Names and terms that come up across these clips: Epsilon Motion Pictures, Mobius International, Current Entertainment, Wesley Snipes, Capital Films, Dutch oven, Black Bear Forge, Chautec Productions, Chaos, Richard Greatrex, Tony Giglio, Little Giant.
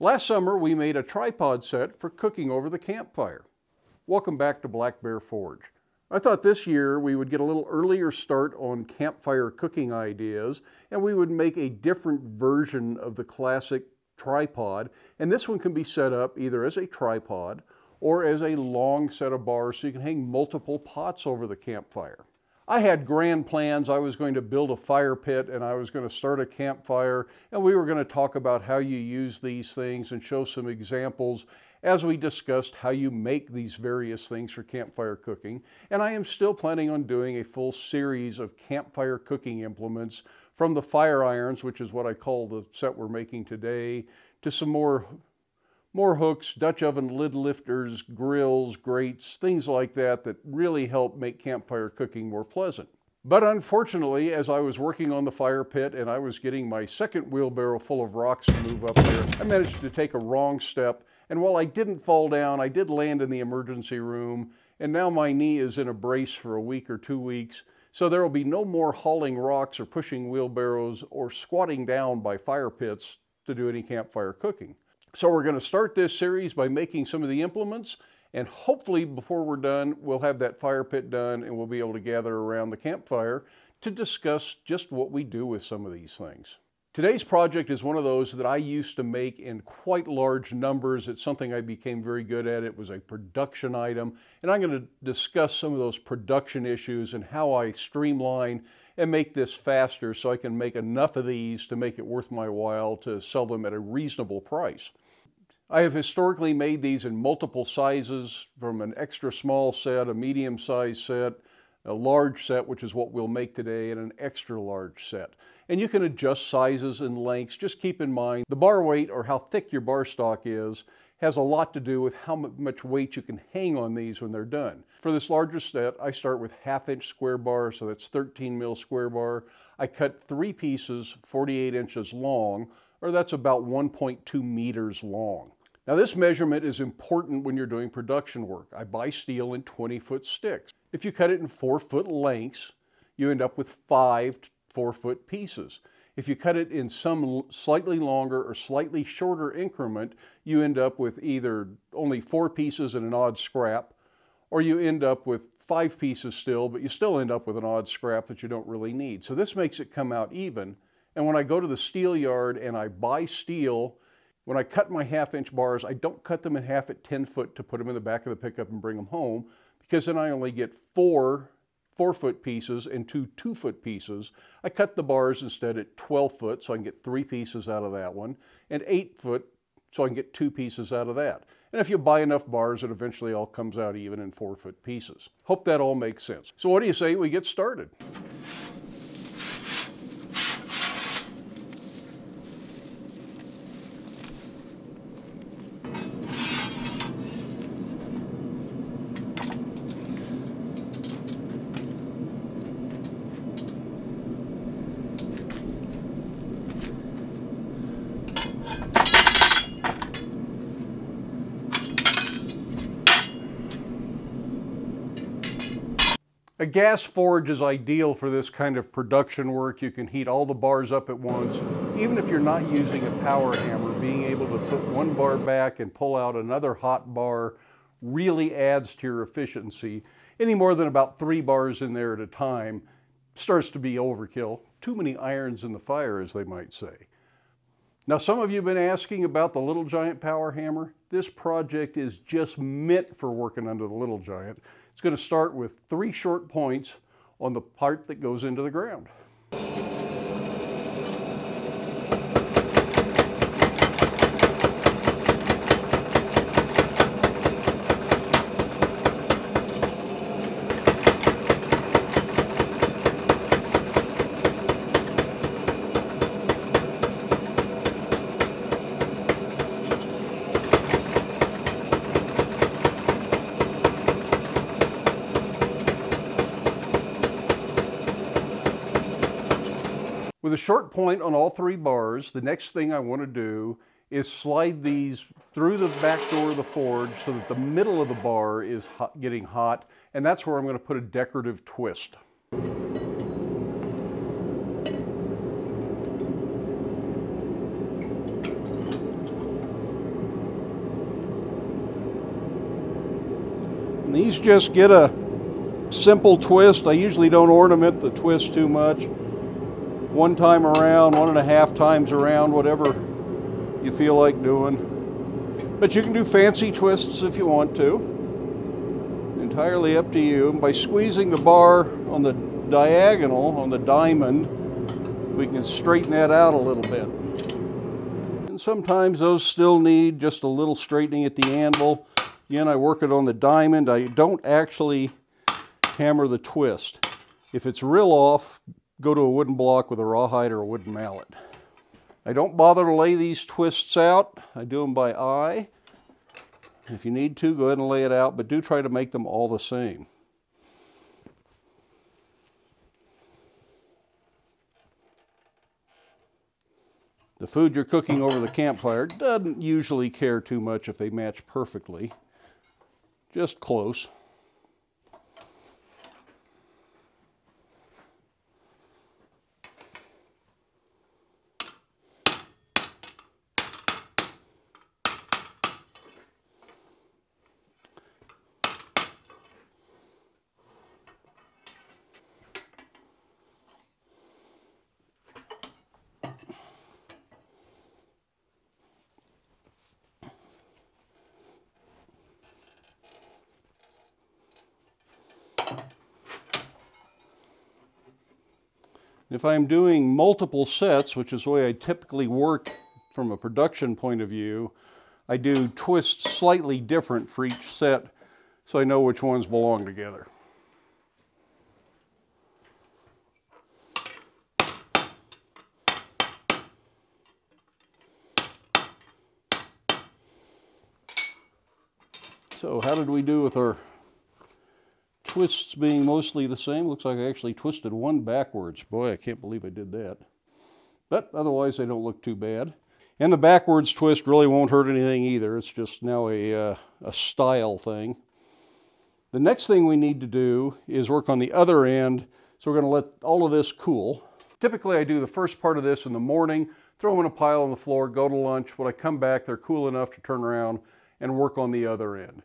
Last summer, we made a tripod set for cooking over the campfire. Welcome back to Black Bear Forge. I thought this year we would get a little earlier start on campfire cooking ideas, and we would make a different version of the classic tripod, and this one can be set up either as a tripod or as a long set of bars so you can hang multiple pots over the campfire. I had grand plans. I was going to build a fire pit and I was going to start a campfire, and we were going to talk about how you use these things and show some examples as we discussed how you make these various things for campfire cooking. And I am still planning on doing a full series of campfire cooking implements, from the fire irons, which is what I call the set we're making today, to some more hooks, Dutch oven lid lifters, grills, grates, things like that really help make campfire cooking more pleasant. But unfortunately, as I was working on the fire pit and I was getting my second wheelbarrow full of rocks to move up there, I managed to take a wrong step. And while I didn't fall down, I did land in the emergency room. And now my knee is in a brace for a week or 2 weeks. So there will be no more hauling rocks or pushing wheelbarrows or squatting down by fire pits to do any campfire cooking. So we're going to start this series by making some of the implements, and hopefully before we're done, we'll have that fire pit done and we'll be able to gather around the campfire to discuss just what we do with some of these things. Today's project is one of those that I used to make in quite large numbers. It's something I became very good at. It was a production item, and I'm going to discuss some of those production issues and how I streamline and make this faster so I can make enough of these to make it worth my while to sell them at a reasonable price. I have historically made these in multiple sizes, from an extra small set, a medium size set, a large set, which is what we'll make today, and an extra large set. And you can adjust sizes and lengths. Just keep in mind the bar weight, or how thick your bar stock is, has a lot to do with how much weight you can hang on these when they're done. For this larger set, I start with 1/2 inch square bar, so that's 13 mil square bar. I cut 3 pieces 48 inches long, or that's about 1.2 meters long. Now this measurement is important when you're doing production work. I buy steel in 20-foot sticks. If you cut it in 4-foot lengths, you end up with 5 4-foot pieces. If you cut it in some slightly longer or slightly shorter increment, you end up with either only 4 pieces and an odd scrap, or you end up with 5 pieces still, but you still end up with an odd scrap that you don't really need. So this makes it come out even. And when I go to the steel yard and I buy steel, when I cut my 1/2 inch bars, I don't cut them in half at 10 foot to put them in the back of the pickup and bring them home, because then I only get 4 4-foot pieces and 2 2-foot pieces. I cut the bars instead at 12 foot, so I can get 3 pieces out of that one, and 8 foot, so I can get 2 pieces out of that. And if you buy enough bars, it eventually all comes out even in 4-foot pieces. Hope that all makes sense. So what do you say we get started? A gas forge is ideal for this kind of production work. You can heat all the bars up at once. Even if you're not using a power hammer, being able to put one bar back and pull out another hot bar really adds to your efficiency. Any more than about 3 bars in there at a time starts to be overkill. Too many irons in the fire, as they might say. Now, some of you have been asking about the Little Giant power hammer. This project is just meant for working under the Little Giant. It's going to start with 3 short points on the part that goes into the ground. With a short point on all 3 bars, the next thing I want to do is slide these through the back door of the forge so that the middle of the bar is getting hot, and that's where I'm going to put a decorative twist. And these just get a simple twist. I usually don't ornament the twist too much. One time around, 1.5 times around, whatever you feel like doing. But you can do fancy twists if you want to. Entirely up to you. And by squeezing the bar on the diagonal, on the diamond, we can straighten that out a little bit. And sometimes those still need just a little straightening at the anvil. Again, I work it on the diamond. I don't actually hammer the twist. If it's real off, go to a wooden block with a rawhide or a wooden mallet. I don't bother to lay these twists out. I do them by eye. If you need to, go ahead and lay it out, but do try to make them all the same. The food you're cooking over the campfire doesn't usually care too much if they match perfectly, just close. If I'm doing multiple sets, which is the way I typically work from a production point of view, I do twists slightly different for each set so I know which ones belong together. So how did we do with our twists being mostly the same? Looks like I actually twisted one backwards. Boy, I can't believe I did that. But otherwise they don't look too bad. And the backwards twist really won't hurt anything either. It's just now a style thing. The next thing we need to do is work on the other end. So we're going to let all of this cool. Typically I do the first part of this in the morning, throw them in a pile on the floor, go to lunch. When I come back, they're cool enough to turn around and work on the other end.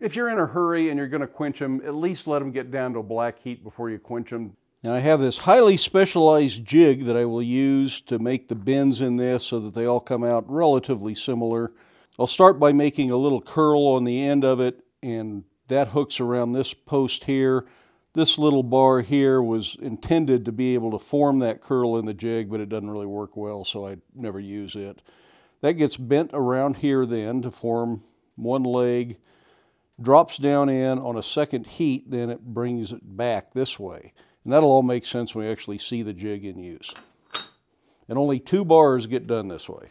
If you're in a hurry and you're going to quench them, at least let them get down to a black heat before you quench them. Now I have this highly specialized jig that I will use to make the bends in this so that they all come out relatively similar. I'll start by making a little curl on the end of it, and that hooks around this post here. This little bar here was intended to be able to form that curl in the jig, but it doesn't really work well, so I never use it. That gets bent around here then to form one leg. Drops down in on a second heat, then it brings it back this way. And that'll all make sense when we actually see the jig in use. And only 2 bars get done this way.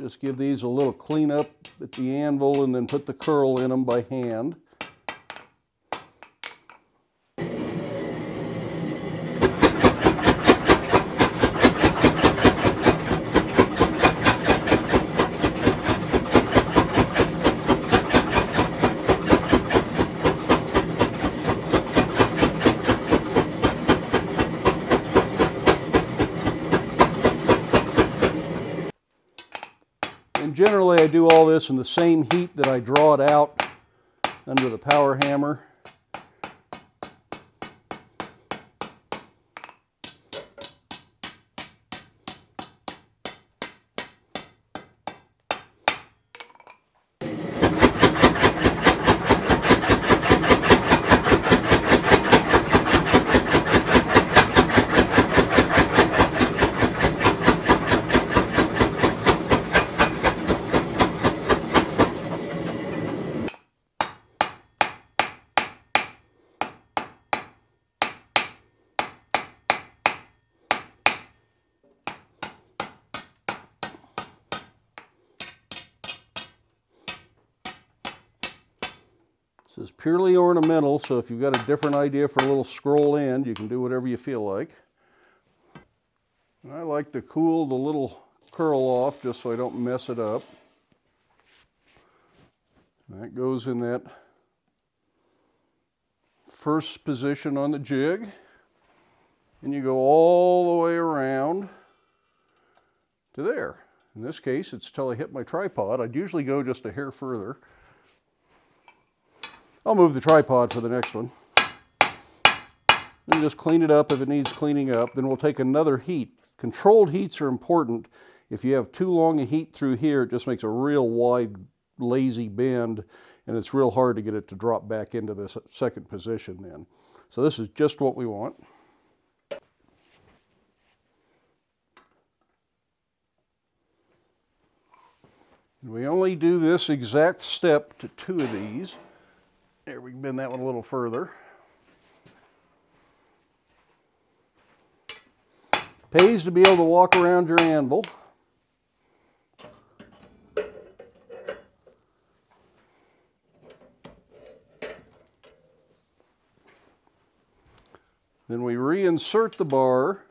Just give these a little cleanup at the anvil and then put the curl in them by hand. Generally, I do all this in the same heat that I draw it out under the power hammer. This is purely ornamental, so if you've got a different idea for a little scroll end, you can do whatever you feel like. And I like to cool the little curl off just so I don't mess it up. And that goes in that first position on the jig, and you go all the way around to there. In this case, it's till I hit my tripod. I'd usually go just a hair further. I'll move the tripod for the next one. Then just clean it up if it needs cleaning up. Then we'll take another heat. Controlled heats are important. If you have too long a heat through here, it just makes a real wide, lazy bend, and it's real hard to get it to drop back into this second position then. So this is just what we want. And we only do this exact step to two of these. There, we can bend that one a little further. Pays to be able to walk around your anvil. Then we reinsert the bar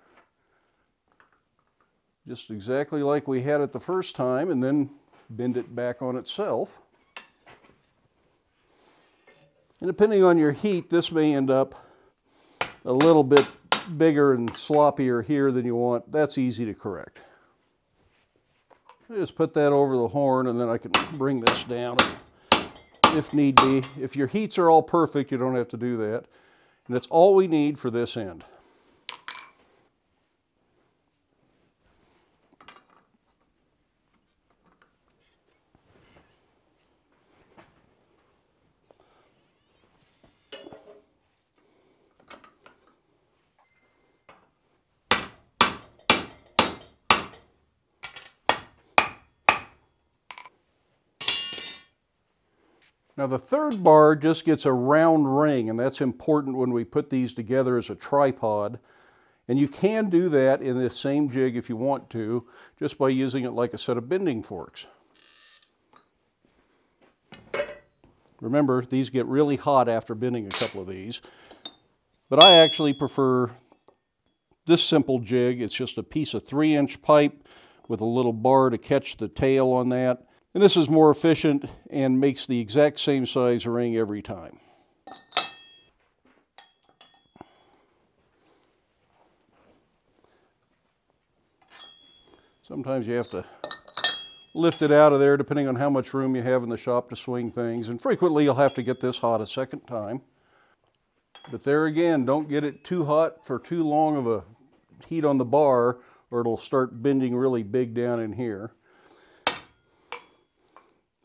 just exactly like we had it the first time, and then bend it back on itself. And depending on your heat, this may end up a little bit bigger and sloppier here than you want. That's easy to correct. I just put that over the horn, and then I can bring this down if need be. If your heats are all perfect, you don't have to do that. And that's all we need for this end. Now the third bar just gets a round ring, and that's important when we put these together as a tripod. And you can do that in this same jig if you want to, just by using it like a set of bending forks. Remember, these get really hot after bending a couple of these. But I actually prefer this simple jig. It's just a piece of 3-inch pipe with a little bar to catch the tail on that. And this is more efficient and makes the exact same size ring every time. Sometimes you have to lift it out of there depending on how much room you have in the shop to swing things, and frequently you'll have to get this hot a second time. But there again, don't get it too hot for too long of a heat on the bar, or it'll start bending really big down in here.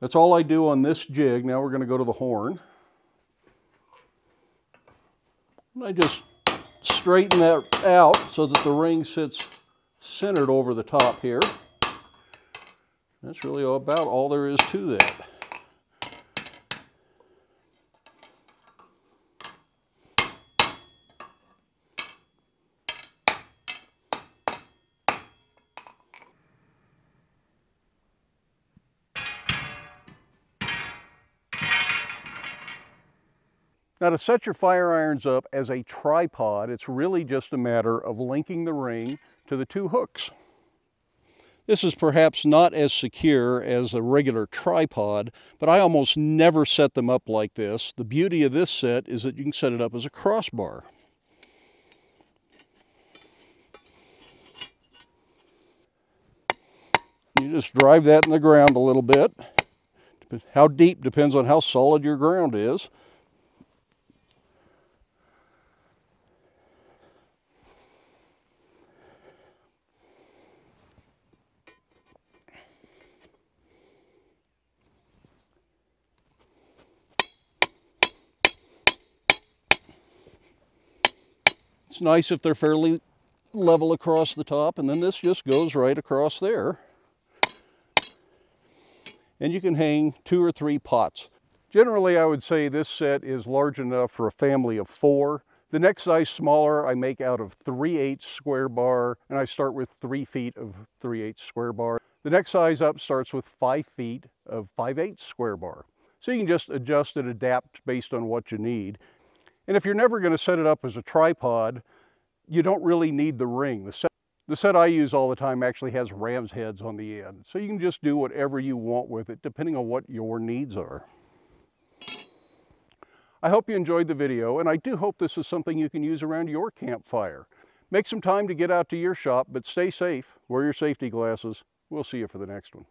That's all I do on this jig. Now we're going to go to the horn. And I just straighten that out so that the ring sits centered over the top here. That's really about all there is to that. Now to set your fire irons up as a tripod, it's really just a matter of linking the ring to the two hooks. This is perhaps not as secure as a regular tripod, but I almost never set them up like this. The beauty of this set is that you can set it up as a crossbar. You just drive that in the ground a little bit. How deep depends on how solid your ground is. It's nice if they're fairly level across the top, and then this just goes right across there. And you can hang 2 or 3 pots. Generally, I would say this set is large enough for a family of 4. The next size smaller I make out of 3/8 square bar, and I start with 3 feet of 3/8 square bar. The next size up starts with 5 feet of 5/8 square bar. So you can just adjust and adapt based on what you need. And if you're never going to set it up as a tripod, you don't really need the ring. The set I use all the time actually has ram's heads on the end. So you can just do whatever you want with it, depending on what your needs are. I hope you enjoyed the video, and I do hope this is something you can use around your campfire. Make some time to get out to your shop, but stay safe, wear your safety glasses. We'll see you for the next one.